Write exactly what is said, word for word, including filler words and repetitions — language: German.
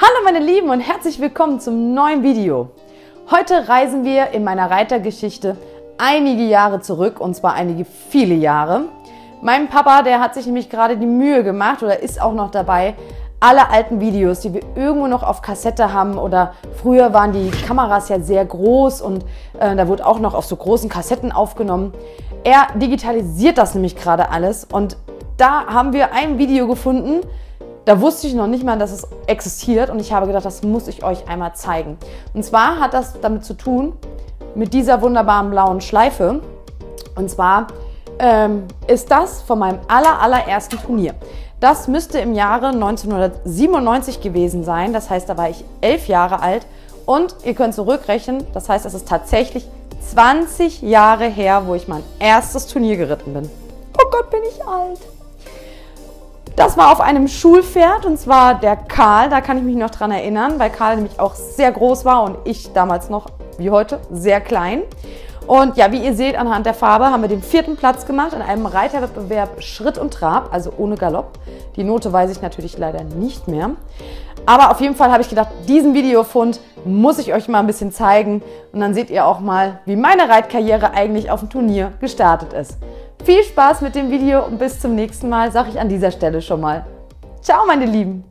Hallo meine Lieben und herzlich willkommen zum neuen Video. Heute reisen wir in meiner Reitergeschichte einige Jahre zurück, und zwar einige viele Jahre. Mein Papa, der hat sich nämlich gerade die Mühe gemacht oder ist auch noch dabei, alle alten Videos, die wir irgendwo noch auf Kassette haben, oder früher waren die Kameras ja sehr groß und äh, da wurde auch noch auf so großen Kassetten aufgenommen. Er digitalisiert das nämlich gerade alles, und da haben wir ein Video gefunden. Da wusste ich noch nicht mal, dass es existiert, und ich habe gedacht, das muss ich euch einmal zeigen. Und zwar hat das damit zu tun, mit dieser wunderbaren blauen Schleife. Und zwar ähm, ist das von meinem aller, allerersten Turnier. Das müsste im Jahre neunzehnhundertsiebenundneunzig gewesen sein, das heißt, da war ich elf Jahre alt. Und ihr könnt zurückrechnen, das heißt, es ist tatsächlich zwanzig Jahre her, wo ich mein erstes Turnier geritten bin. Oh Gott, bin ich alt! Das war auf einem Schulpferd, und zwar der Karl, da kann ich mich noch dran erinnern, weil Karl nämlich auch sehr groß war und ich damals noch, wie heute, sehr klein. Und ja, wie ihr seht, anhand der Farbe haben wir den vierten Platz gemacht in einem Reiterwettbewerb Schritt und Trab, also ohne Galopp. Die Note weiß ich natürlich leider nicht mehr. Aber auf jeden Fall habe ich gedacht, diesen Videofund muss ich euch mal ein bisschen zeigen, und dann seht ihr auch mal, wie meine Reitkarriere eigentlich auf dem Turnier gestartet ist. Viel Spaß mit dem Video und bis zum nächsten Mal, sage ich an dieser Stelle schon mal. Ciao meine Lieben!